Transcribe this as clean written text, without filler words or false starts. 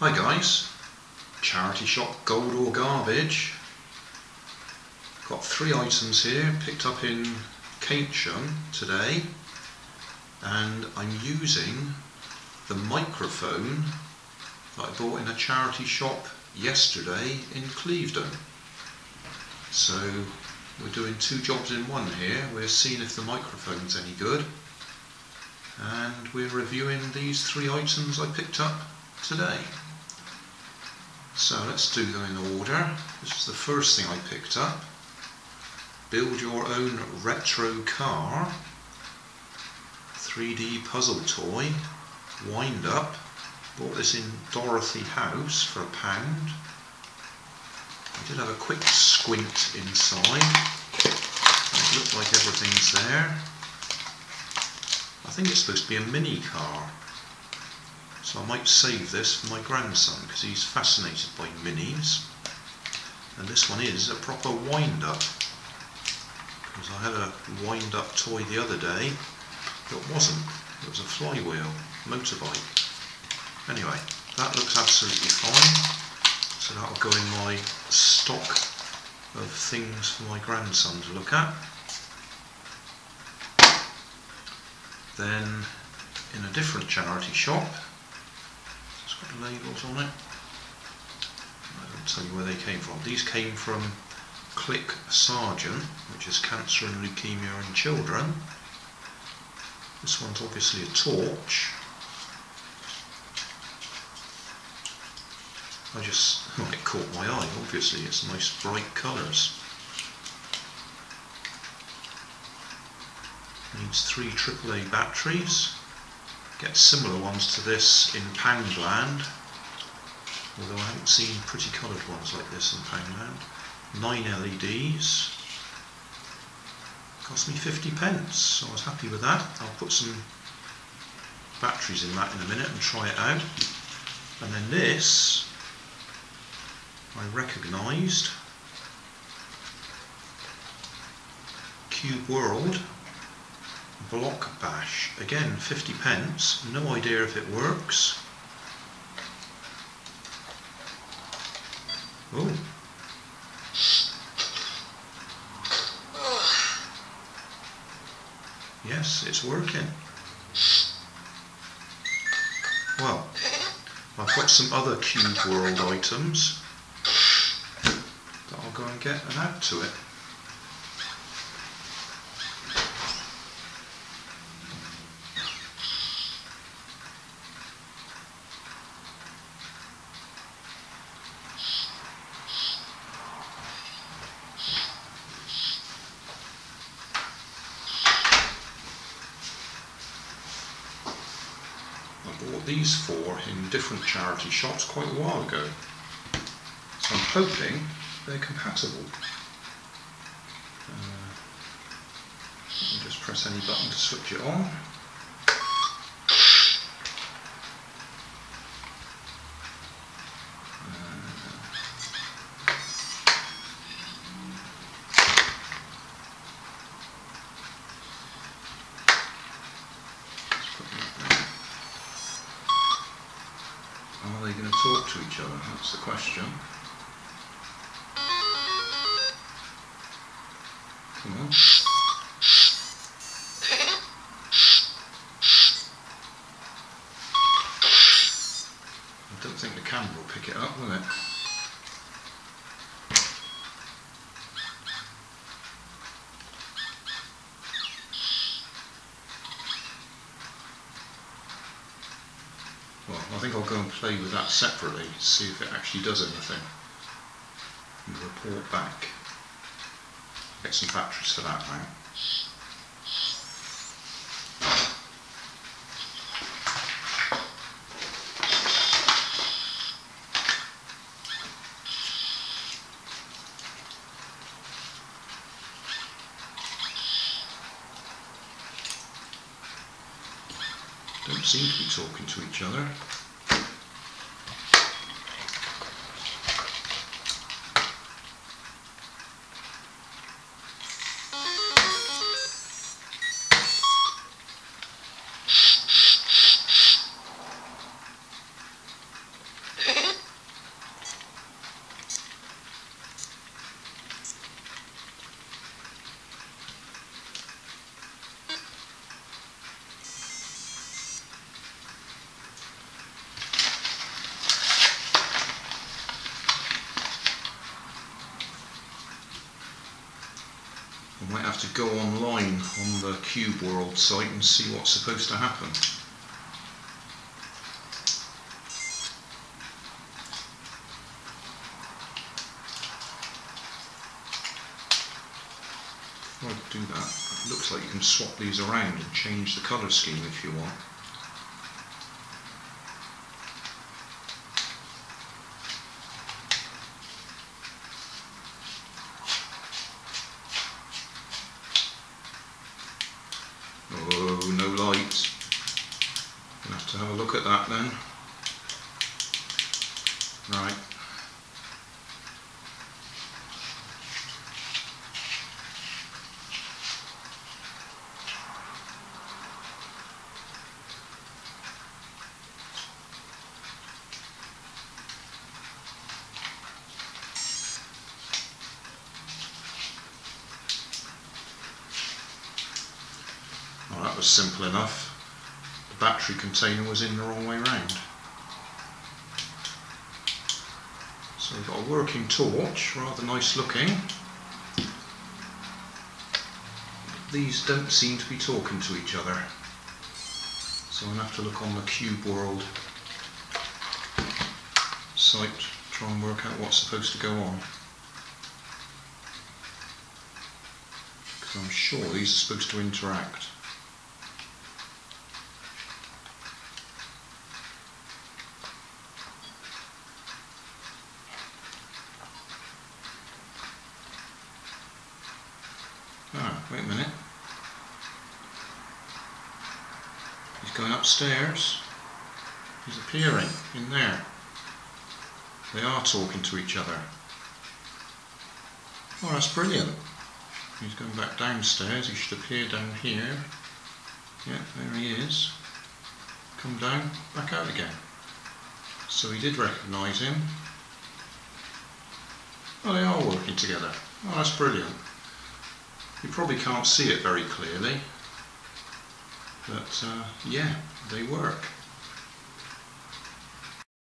Hi guys, Charity Shop Gold or Garbage. Got three items here, picked up in Kenton today, and I'm using the microphone that I bought in a charity shop yesterday in Clevedon. So we're doing two jobs in one here. We're seeing if the microphone's any good, and we're reviewing these three items I picked up today. So let's do them in order. This is the first thing I picked up. Build your own retro car, 3D puzzle toy, wind up. Bought this in Dorothy House for £1. I did have a quick squint inside. It looked like everything's there. I think it's supposed to be a mini car, so I might save this for my grandson because he's fascinated by minis. And this one is a proper wind-up, because I had a wind-up toy the other day that wasn't. It was a flywheel motorbike. Anyway, that looks absolutely fine, so that'll go in my stock of things for my grandson to look at. Then, in a different charity shop, it's got labels on it. I don't tell you where they came from. These came from Clic Sargent, which is Cancer and Leukemia in Children. This one's obviously a torch. It caught my eye, obviously. It's nice bright colours. Needs 3 AAA batteries. Get similar ones to this in Poundland, although I haven't seen pretty coloured ones like this in Poundland. 9 LEDs. Cost me 50p, so I was happy with that. I'll put some batteries in that in a minute and try it out. And then this I recognised, Cube World Block Bash, again 50p, no idea if it works. Oh, yes, it's working. Well, I've got some other Cube World items that I'll go and get and add to it. I bought these 4 in different charity shops quite a while ago, so I'm hoping they're compatible. Let me just press any button to switch it on. Are they going to talk to each other? That's the question. Come on. I don't think the camera will pick it up, will it? Well, I think I'll go and play with that separately, see if it actually does anything, and report back. Get some batteries for that now. Don't seem to be talking to each other. I might have to go online on the Cube World site and see what's supposed to happen. I'll do that. It looks like you can swap these around and change the colour scheme if you want. Oh, no lights. We'll have to have a look at that then. Right. Simple enough. The battery container was in the wrong way round. So we've got a working torch, rather nice looking. But these don't seem to be talking to each other. So I'm going to have to look on the Cube World site, try and work out what's supposed to go on. Because I'm sure these are supposed to interact. Wait a minute. He's going upstairs. He's appearing in there. They are talking to each other. Oh, that's brilliant. He's going back downstairs. He should appear down here. Yeah, there he is. Come down, back out again. So he did recognise him. Oh, they are working together. Oh, that's brilliant. You probably can't see it very clearly, but yeah, they work.